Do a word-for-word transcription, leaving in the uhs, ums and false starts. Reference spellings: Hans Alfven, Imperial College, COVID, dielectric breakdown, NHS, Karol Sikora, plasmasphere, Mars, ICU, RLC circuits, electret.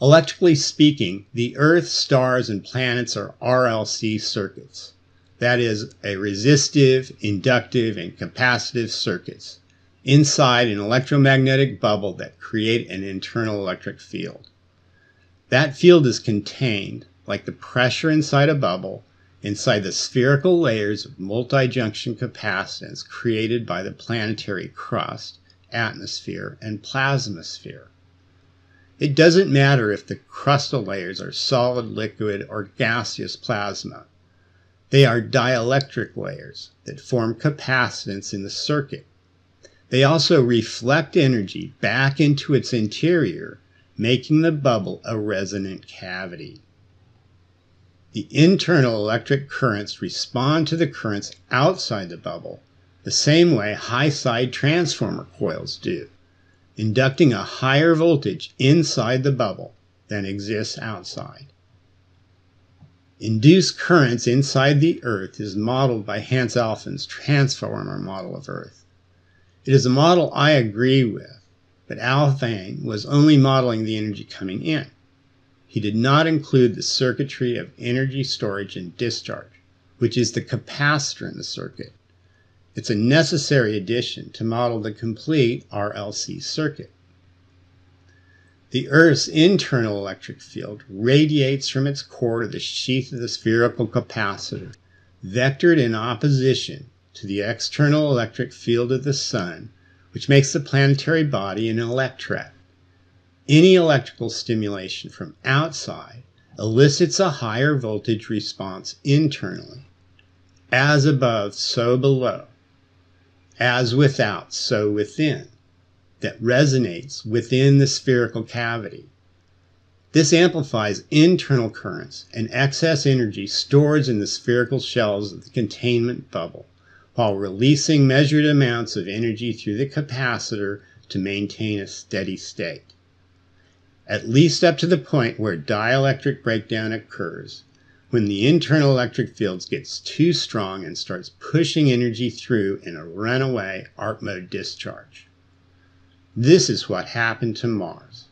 Electrically speaking, the Earth, stars, and planets are R L C circuits. That is, a resistive, inductive, and capacitive circuits inside an electromagnetic bubble that create an internal electric field. That field is contained, like the pressure inside a bubble, inside the spherical layers of multi-junction capacitance created by the planetary crust, atmosphere, and plasmasphere. It doesn't matter if the crustal layers are solid, liquid, or gaseous plasma. They are dielectric layers that form capacitance in the circuit. They also reflect energy back into its interior, making the bubble a resonant cavity. The internal electric currents respond to the currents outside the bubble, the same way high-side transformer coils do, inducting a higher voltage inside the bubble than exists outside. Induced currents inside the Earth is modeled by Hans Alfven's transformer model of Earth. It is a model I agree with, but Alfven was only modeling the energy coming in. He did not include the circuitry of energy storage and discharge, which is the capacitor in the circuit. It's a necessary addition to model the complete R L C circuit. The Earth's internal electric field radiates from its core to the sheath of the spherical capacitor, vectored in opposition to the external electric field of the Sun, which makes the planetary body an electret. Any electrical stimulation from outside elicits a higher voltage response internally. As above, so below. As without, so within, that resonates within the spherical cavity. This amplifies internal currents and excess energy stored in the spherical shells of the containment bubble, while releasing measured amounts of energy through the capacitor to maintain a steady state, at least up to the point where dielectric breakdown occurs, when the internal electric field gets too strong and starts pushing energy through in a runaway arc mode discharge. This is what happened to Mars.